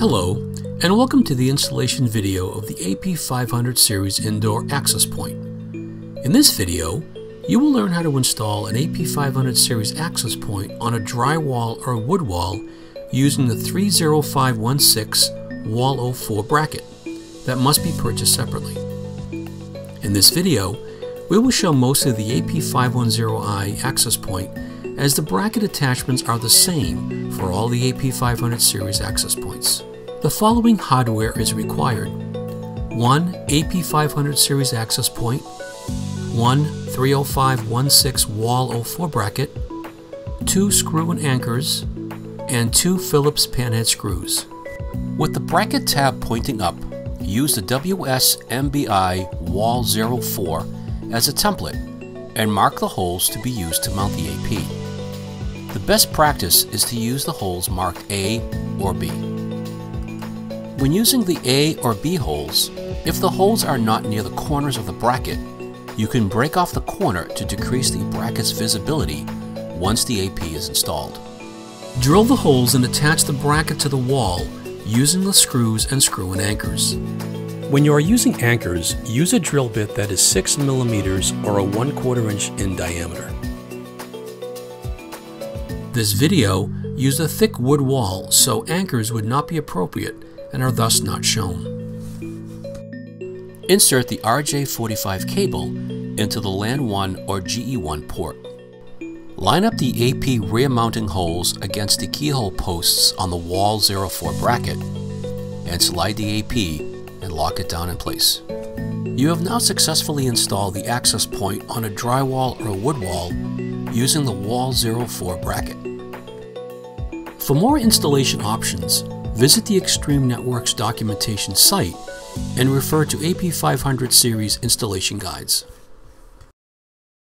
Hello, and welcome to the installation video of the AP500 series indoor access point. In this video, you will learn how to install an AP500 series access point on a drywall or wood wall using the 30516 WALL04 bracket that must be purchased separately. In this video, we will show mostly the AP510i access point, as the bracket attachments are the same for all the AP500 series access points. The following hardware is required: one AP500 series access point, one 30516 WALL04 bracket, two screw and anchors, and two Phillips panhead screws. With the bracket tab pointing up, use the WS-MBI-WALL04 as a template and mark the holes to be used to mount the AP. The best practice is to use the holes marked A or B. When using the A or B holes, if the holes are not near the corners of the bracket, you can break off the corner to decrease the bracket's visibility once the AP is installed. Drill the holes and attach the bracket to the wall using the screws and screw and anchors. When you are using anchors, use a drill bit that is 6 millimeters or a 1/4 inch in diameter. This video used a thick wood wall, so anchors would not be appropriate and are thus not shown. Insert the RJ45 cable into the LAN1 or GE1 port. Line up the AP rear mounting holes against the keyhole posts on the WALL04 bracket and slide the AP and lock it down in place. You have now successfully installed the access point on a drywall or wood wall using the WALL04 bracket. For more installation options, visit the Extreme Networks documentation site and refer to AP500 series installation guides.